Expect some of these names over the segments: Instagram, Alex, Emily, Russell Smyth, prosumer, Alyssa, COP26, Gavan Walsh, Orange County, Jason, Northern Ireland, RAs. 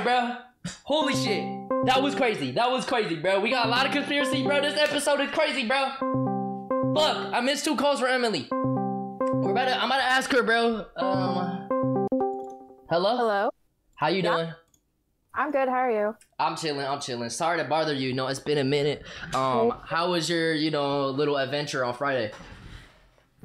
sorry, bro. Holy shit. That was crazy. That was crazy, bro. We got a lot of conspiracy, bro. This episode is crazy, bro. Fuck. I missed 2 calls for Emily. I'm about to ask her, bro. Hello? Hello? How you doing? I'm good. How are you? I'm chilling. I'm chilling. Sorry to bother you. You know, it's been a minute. How was your, you know, little adventure on Friday? It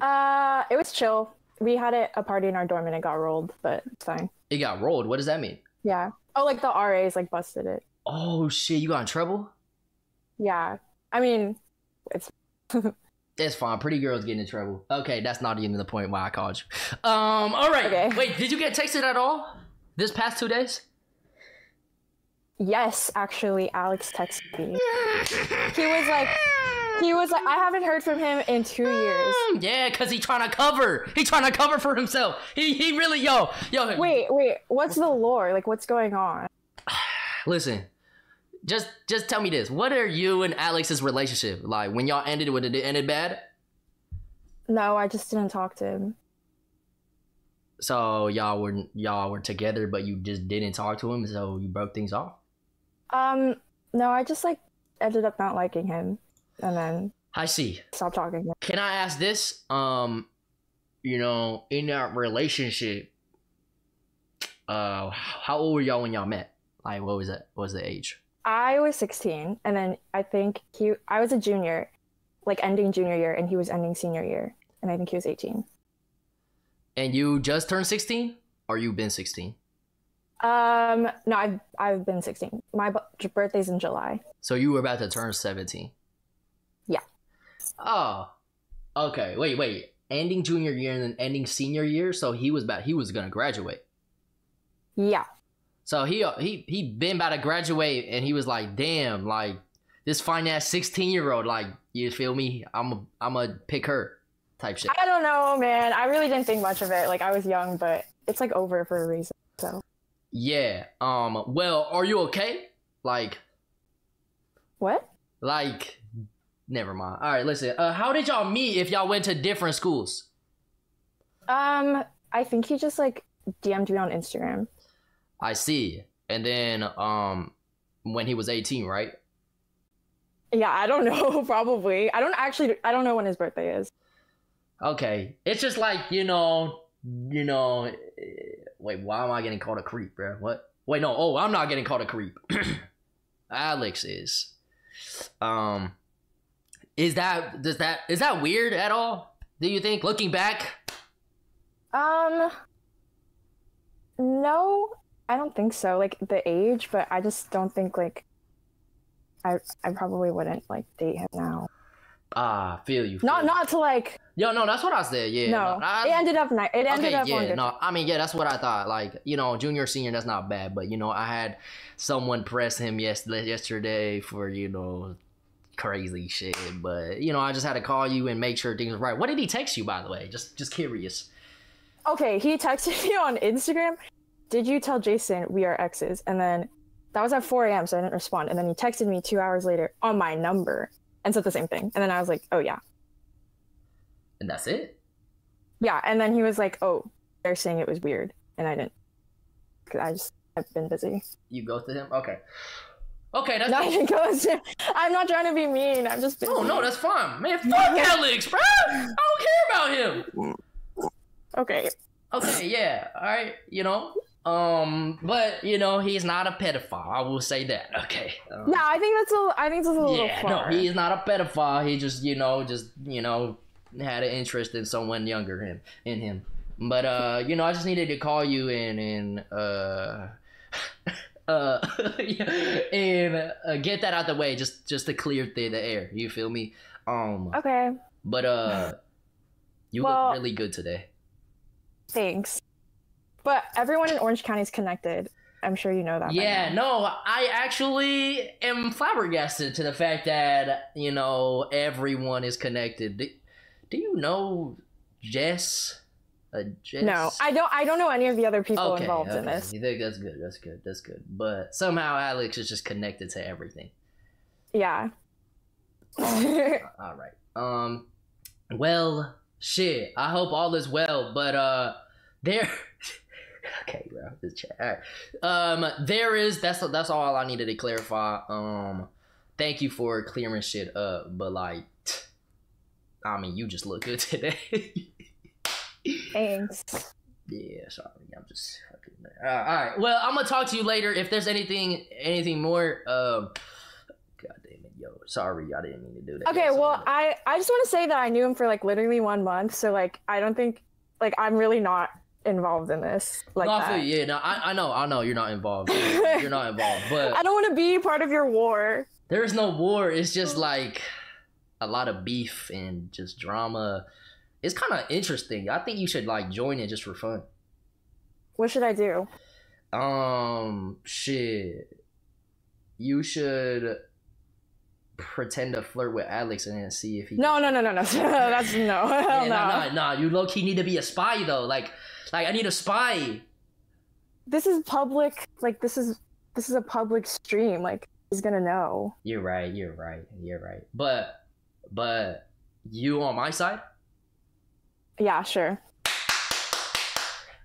was chill. We had a party in our dorm and it got rolled, but it's fine. It got rolled? What does that mean? Yeah. Oh, like the RAs like busted it. Oh, shit. You got in trouble? Yeah. I mean, it's... It's fine. Pretty girls getting in trouble. Okay, that's not even the point why I called you. All right. Okay. Wait, did you get texted at all this past 2 days? Yes, actually, Alex texted me. He was like, I haven't heard from him in 2 years. Yeah, because he's trying to cover. He's trying to cover for himself. He really, yo. Wait, what's the lore? Like, what's going on? Listen, just tell me this. What are you and Alex's relationship like? When y'all ended, did it end bad? No, I just didn't talk to him. So y'all were together, but you just didn't talk to him, so you broke things off? No, I just like ended up not liking him, and then I see. Stop talking. Can I ask this? You know, in that relationship, how old were y'all when y'all met? Like, what was that? What was the age? I was 16, and then I think I was a junior, like ending junior year, and he was ending senior year, and I think he was 18. And you just turned 16, or you've been 16? No, I've been 16. My birthday's in July. So you were about to turn 17. Yeah. Oh. Okay. Wait. Ending junior year and then ending senior year. So he was gonna graduate. Yeah. So he been about to graduate, and he was like, damn, like this fine ass 16-year-old, like, you feel me? I'm a pick her. Type shit. I don't know, man. I really didn't think much of it. Like, I was young, but it's like over for a reason. So yeah. Well, are you okay? Like, what? Like, never mind. All right, listen. How did y'all meet if y'all went to different schools? I think he just like DM'd me on Instagram. I see. And then when he was 18, right? Yeah, I don't know. Probably. I don't know when his birthday is. Okay, it's just like, you know. Wait, why am I getting called a creep, bro? What? Wait, no. Oh, I'm not getting called a creep. Alex is. Is that weird at all? Do you think, looking back? No, I don't think so. Like the age, but I just don't think like. I probably wouldn't like date him now. Ah, feel you. Not to like. Yo, no, that's what I said. Yeah. No, it ended up nice. It ended up. Yeah, no, I mean, yeah, that's what I thought. Like, you know, junior, senior, that's not bad. But you know, I had someone press him yesterday for, you know, crazy shit. But you know, I just had to call you and make sure things were right. What did he text you, by the way? Just curious. Okay, he texted me on Instagram. Did you tell Jason we are exes? And then that was at 4 a.m. So I didn't respond. And then he texted me 2 hours later on my number. And said the same thing. And then I was like, oh, yeah. And that's it? Yeah. And then he was like, oh, they're saying it was weird. And I didn't. Because I've been busy. You ghosted him? Okay. Okay, that's... No, I didn't ghost him. I'm not trying to be mean. I'm just busy. Oh, no, that's fine. Man, fuck Alex, bro! I don't care about him! Okay. Okay, yeah. All right, you know... but you know, he's not a pedophile. I will say that. Okay. No, I think that's a little yeah, far. No, he's not a pedophile. He just had an interest in someone younger than him. But you know, I just needed to call you and get that out the way, just to clear the air. You feel me? Okay. But you look really good today. Thanks. But everyone in Orange County is connected. I'm sure you know that. Yeah, no, I actually am flabbergasted to the fact that, you know, everyone is connected. Do you know Jess? Jess? No, I don't know any of the other people involved in this. You think that's good. That's good. But somehow Alex is just connected to everything. Yeah. All right. Well, shit. I hope all is well, but there Okay, bro. This chat. All right. That's all I needed to clarify. Thank you for clearing shit up, but like, I mean, you just look good today. Thanks. Yeah, sorry. I'm just fucking. All right. Well, I'm gonna talk to you later. If there's anything more, God damn it, yo. Sorry, I didn't mean to do that. Okay. Well, I just want to say that I knew him for like literally 1 month, so like I don't think like I'm really not involved in this. Like, no, I feel you. Yeah, no, I know you're not involved. You're not involved, but I don't want to be part of your war. There is no war. It's just like a lot of beef and just drama. It's kind of interesting. I think you should like join it just for fun. What should I do? Shit. You should pretend to flirt with Alex and then see if he. No. That's no. Hell yeah, no. Nah. You low key need to be a spy though. Like I need a spy. This is public. Like this is a public stream. Like he's gonna know. You're right. But you on my side? Yeah, sure.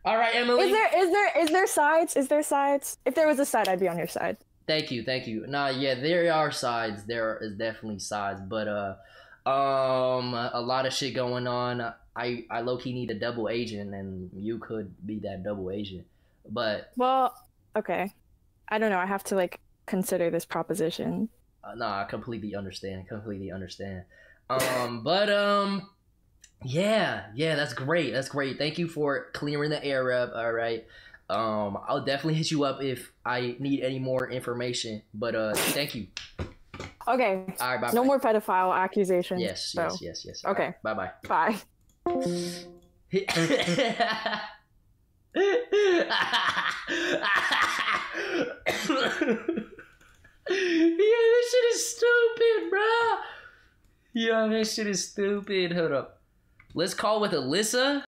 All right, Emily. Is there sides? Is there sides? If there was a side, I'd be on your side. Thank you. Nah, yeah, there are sides. There is definitely sides, but a lot of shit going on. I low key need a double agent, and you could be that double agent. But well, okay. I don't know. I have to like consider this proposition. Nah, I completely understand. Yeah, that's great. Thank you for clearing the air up. All right, I'll definitely hit you up if I need any more information, but thank you. Okay. All right, bye. No more pedophile accusations. Yes. Okay. Right, bye. Yeah, this shit is stupid, bro. Hold up. Let's call with Alyssa.